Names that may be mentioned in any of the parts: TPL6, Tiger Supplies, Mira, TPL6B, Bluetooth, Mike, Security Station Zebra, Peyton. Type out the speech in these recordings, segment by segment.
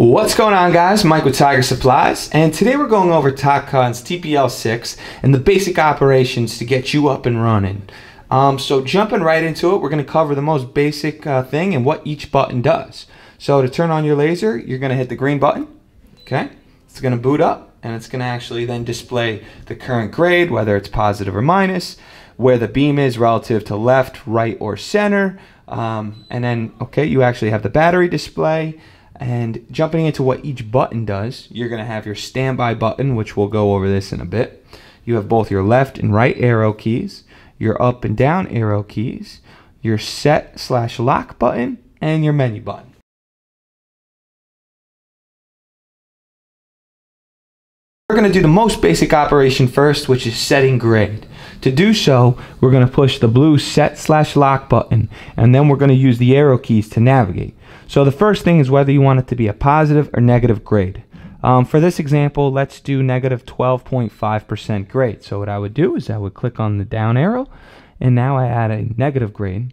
What's going on, guys? Mike with Tiger Supplies, and today we're going over TopCon's TPL6 and the basic operations to get you up and running. So jumping right into it, we're going to cover the most basic thing and what each button does. So to turn on your laser, you're going to hit the green button. Okay, it's going to boot up and it's going to actually then display the current grade, whether it's positive or minus, where the beam is relative to left, right, or center. And then, okay, you actually have the battery display. And jumping into what each button does, you're going to have your standby button, which we'll go over this in a bit. You have both your left and right arrow keys, your up and down arrow keys, your set/lock button, and your menu button. We're going to do the most basic operation first, which is setting grade. To do so, we're going to push the blue set/lock button, and then we're going to use the arrow keys to navigate. So the first thing is whether you want it to be a positive or negative grade. For this example, let's do negative 12.5% grade. So what I would do is I would click on the down arrow, and now I add a negative grade.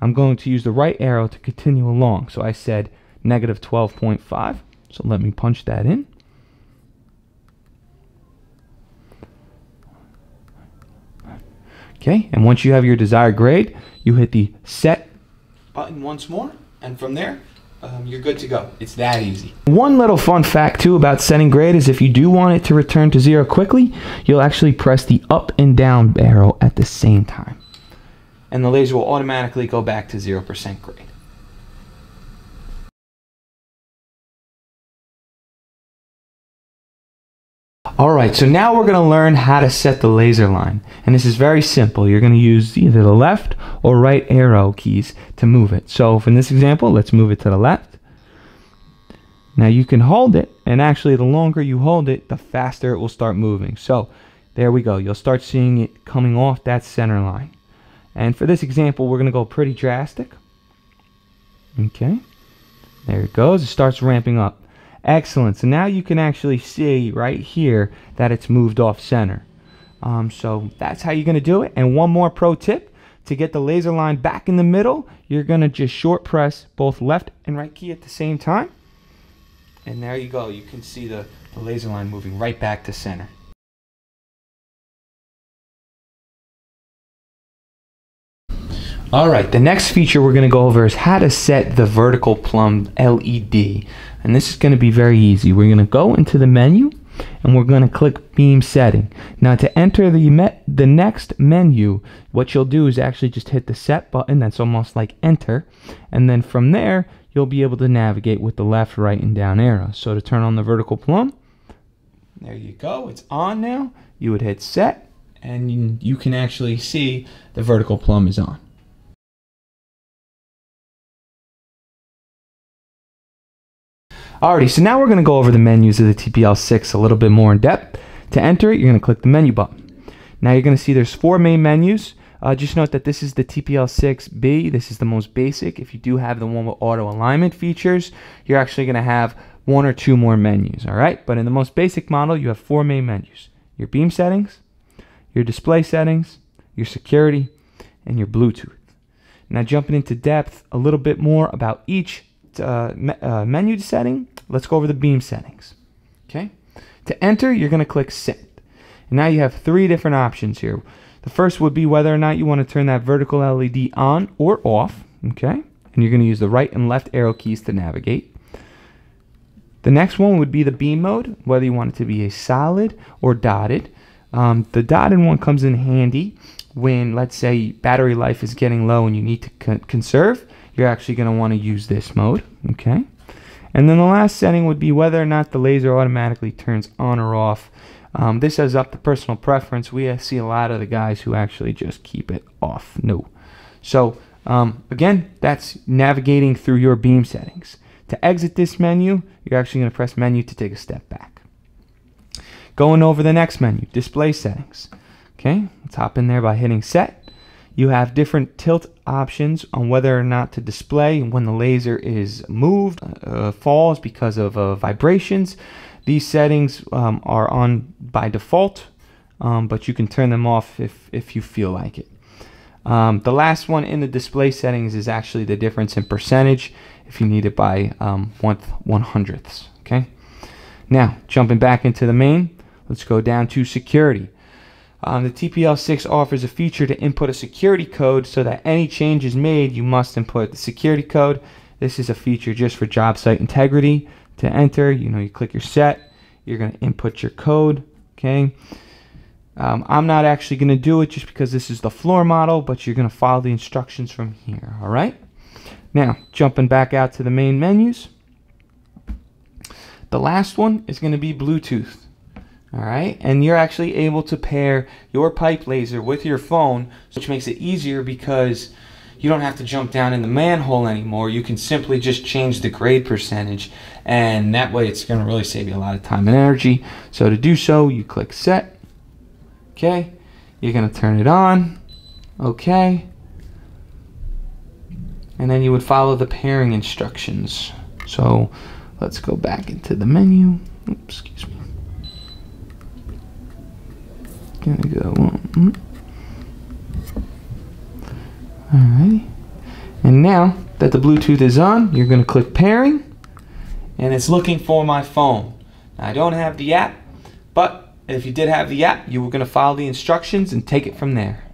I'm going to use the right arrow to continue along. So I said negative 12.5, so let me punch that in. Okay, and once you have your desired grade, you hit the set button once more, and from there, you're good to go. It's that easy. One little fun fact too about setting grade is if you do want it to return to zero quickly, you'll actually press the up and down arrow at the same time, and the laser will automatically go back to 0% grade. Alright, so now we're going to learn how to set the laser line, and this is very simple. You're going to use either the left or right arrow keys to move it. So in this example, let's move it to the left. Now you can hold it, and actually the longer you hold it, the faster it will start moving. So there we go. You'll start seeing it coming off that center line. And for this example, we're going to go pretty drastic. Okay, there it goes. It starts ramping up. Excellent. So now you can actually see right here that it's moved off center. So that's how you're going to do it. And one more pro tip, to get the laser line back in the middle, you're going to just short press both left and right key at the same time. And there you go. You can see the laser line moving right back to center. Alright, the next feature we're going to go over is how to set the vertical plumb LED. And this is going to be very easy. We're going to go into the menu and we're going to click beam setting. Now to enter the next menu, what you'll do is actually just hit the set button. That's almost like enter. And then from there, you'll be able to navigate with the left, right, and down arrow. So to turn on the vertical plumb, there you go. It's on now. You would hit set and you can actually see the vertical plumb is on. Alrighty, so now we're going to go over the menus of the TPL6 a little bit more in depth. To enter it, you're going to click the menu button. Now you're going to see there's four main menus. Just note that this is the TPL6B. This is the most basic. If you do have the one with auto alignment features, you're actually going to have one or two more menus. All right, but in the most basic model, you have four main menus: your beam settings, your display settings, your security, and your Bluetooth. Now jumping into depth a little bit more about each menu setting, let's go over the beam settings. Okay, to enter, you're going to click set, and now you have three different options here. The first would be whether or not you want to turn that vertical LED on or off. Okay, and you're going to use the right and left arrow keys to navigate. The next one would be the beam mode, whether you want it to be a solid or dotted. The dotted one comes in handy when, let's say, battery life is getting low and you need to conserve. You're actually going to want to use this mode, okay? And then the last setting would be whether or not the laser automatically turns on or off. This is up to personal preference. We see a lot of the guys who actually just keep it off, no. So again, that's navigating through your beam settings. To exit this menu, you're actually going to press menu to take a step back. Going over the next menu, display settings. Okay, let's hop in there by hitting set. You have different tilt options on whether or not to display when the laser is moved, falls because of vibrations. These settings are on by default, but you can turn them off if you feel like it. The last one in the display settings is actually the difference in percentage if you need it by 1/100ths. Okay. Now jumping back into the main, let's go down to security. The TPL6 offers a feature to input a security code so that any changes made, you must input the security code. This is a feature just for job site integrity. To enter, you know, you click your set, you're going to input your code. Okay. I'm not actually going to do it just because this is the floor model, but you're going to follow the instructions from here. All right. Now, jumping back out to the main menus. The last one is going to be Bluetooth. All right. And you're actually able to pair your pipe laser with your phone, which makes it easier because you don't have to jump down in the manhole anymore. You can simply just change the grade percentage, and that way it's going to really save you a lot of time and energy. So to do so, you click set. Okay. You're going to turn it on. Okay. And then you would follow the pairing instructions. So let's go back into the menu. Oops, excuse me. Gonna go on. Alrighty. And now that the Bluetooth is on, you're gonna click pairing, and it's looking for my phone. Now, I don't have the app, but if you did have the app, you were gonna follow the instructions and take it from there.